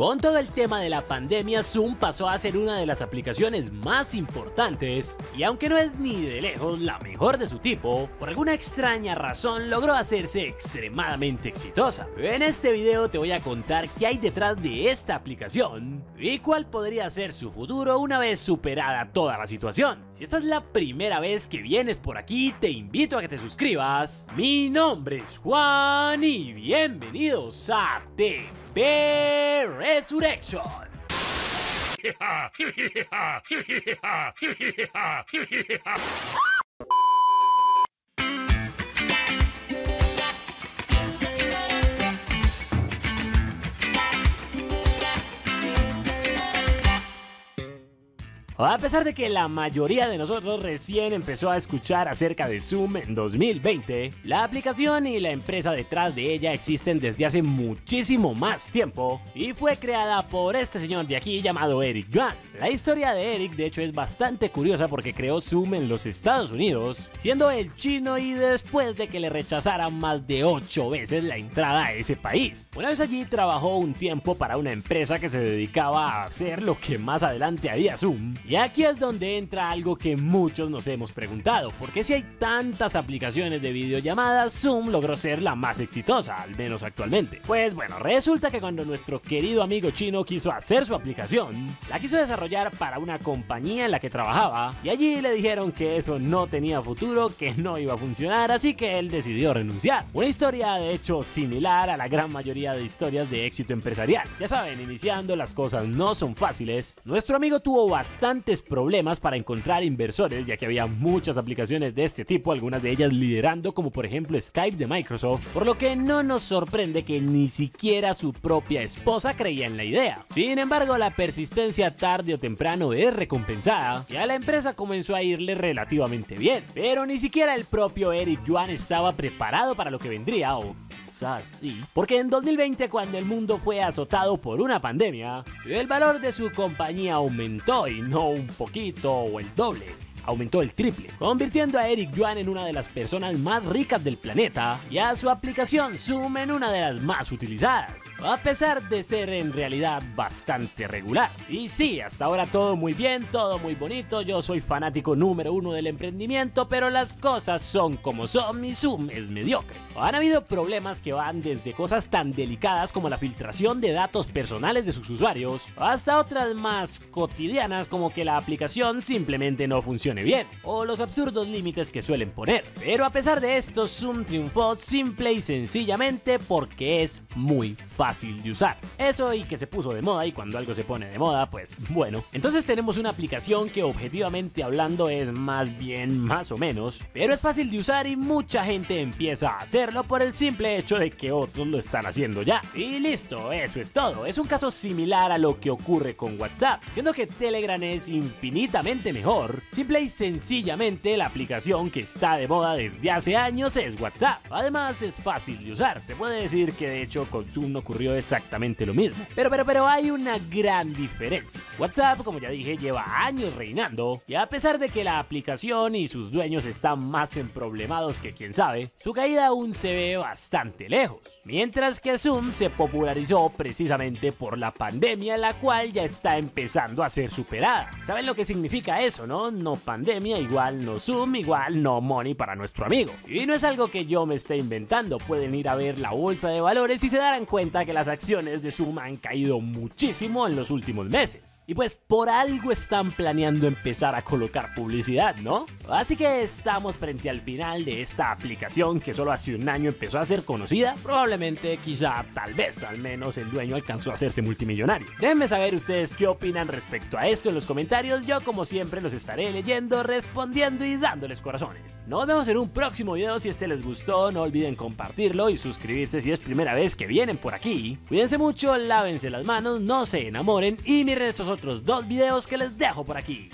Con todo el tema de la pandemia, Zoom pasó a ser una de las aplicaciones más importantes y aunque no es ni de lejos la mejor de su tipo, por alguna extraña razón logró hacerse extremadamente exitosa. En este video te voy a contar qué hay detrás de esta aplicación y cuál podría ser su futuro una vez superada toda la situación. Si esta es la primera vez que vienes por aquí, te invito a que te suscribas. Mi nombre es Juan y bienvenidos a TP Resurrection. A pesar de que la mayoría de nosotros recién empezó a escuchar acerca de Zoom en 2020, la aplicación y la empresa detrás de ella existen desde hace muchísimo más tiempo y fue creada por este señor de aquí llamado Eric Yuan. La historia de Eric de hecho es bastante curiosa porque creó Zoom en los Estados Unidos, siendo él chino y después de que le rechazaran más de 8 veces la entrada a ese país. Una vez allí trabajó un tiempo para una empresa que se dedicaba a hacer lo que más adelante haría Zoom. Y aquí es donde entra algo que muchos nos hemos preguntado, ¿por qué si hay tantas aplicaciones de videollamadas, Zoom logró ser la más exitosa, al menos actualmente? Pues bueno, resulta que cuando nuestro querido amigo chino quiso hacer su aplicación, la quiso desarrollar para una compañía en la que trabajaba y allí le dijeron que eso no tenía futuro, que no iba a funcionar, así que él decidió renunciar. Una historia de hecho similar a la gran mayoría de historias de éxito empresarial. Ya saben, iniciando las cosas no son fáciles. Nuestro amigo tuvo bastantes problemas para encontrar inversores, ya que había muchas aplicaciones de este tipo, algunas de ellas liderando como por ejemplo Skype de Microsoft, por lo que no nos sorprende que ni siquiera su propia esposa creía en la idea. Sin embargo, la persistencia tarde o temprano es recompensada y a la empresa comenzó a irle relativamente bien, pero ni siquiera el propio Eric Yuan estaba preparado para lo que vendría o así. Porque en 2020, cuando el mundo fue azotado por una pandemia, el valor de su compañía aumentó y no un poquito o el doble, aumentó el triple, convirtiendo a Eric Yuan en una de las personas más ricas del planeta y a su aplicación Zoom en una de las más utilizadas, a pesar de ser en realidad bastante regular. Y sí, hasta ahora todo muy bien, todo muy bonito, yo soy fanático número 1 del emprendimiento, pero las cosas son como son y Zoom es mediocre. Han habido problemas que van desde cosas tan delicadas como la filtración de datos personales de sus usuarios, hasta otras más cotidianas como que la aplicación simplemente no funciona bien, o los absurdos límites que suelen poner. Pero a pesar de esto, Zoom triunfó simple y sencillamente porque es muy fácil de usar. Eso y que se puso de moda, y cuando algo se pone de moda, pues bueno. Entonces tenemos una aplicación que objetivamente hablando es más bien más o menos, pero es fácil de usar y mucha gente empieza a hacerlo por el simple hecho de que otros lo están haciendo ya. Y listo, eso es todo. Es un caso similar a lo que ocurre con WhatsApp, siendo que Telegram es infinitamente mejor. Simple y sencillamente la aplicación que está de moda desde hace años es WhatsApp. Además es fácil de usar, se puede decir que de hecho con Zoom ocurrió exactamente lo mismo. Pero hay una gran diferencia. WhatsApp, como ya dije, lleva años reinando y a pesar de que la aplicación y sus dueños están más emproblemados que quién sabe, su caída aún se ve bastante lejos. Mientras que Zoom se popularizó precisamente por la pandemia, la cual ya está empezando a ser superada. ¿Saben lo que significa eso, no? No pandemia, igual no Zoom, igual no money para nuestro amigo. Y no es algo que yo me esté inventando, pueden ir a ver la bolsa de valores y se darán cuenta que las acciones de Zoom han caído muchísimo en los últimos meses. Y pues por algo están planeando empezar a colocar publicidad, ¿no? Así que estamos frente al final de esta aplicación que solo hace un año empezó a ser conocida. Probablemente, quizá, tal vez, al menos el dueño alcanzó a hacerse multimillonario. Déjenme saber ustedes qué opinan respecto a esto en los comentarios, yo como siempre los estaré leyendo, respondiendo y dándoles corazones. Nos vemos en un próximo video. Si este les gustó, no olviden compartirlo y suscribirse si es primera vez que vienen por aquí. Cuídense mucho, lávense las manos, no se enamoren y miren estos otros 2 videos que les dejo por aquí.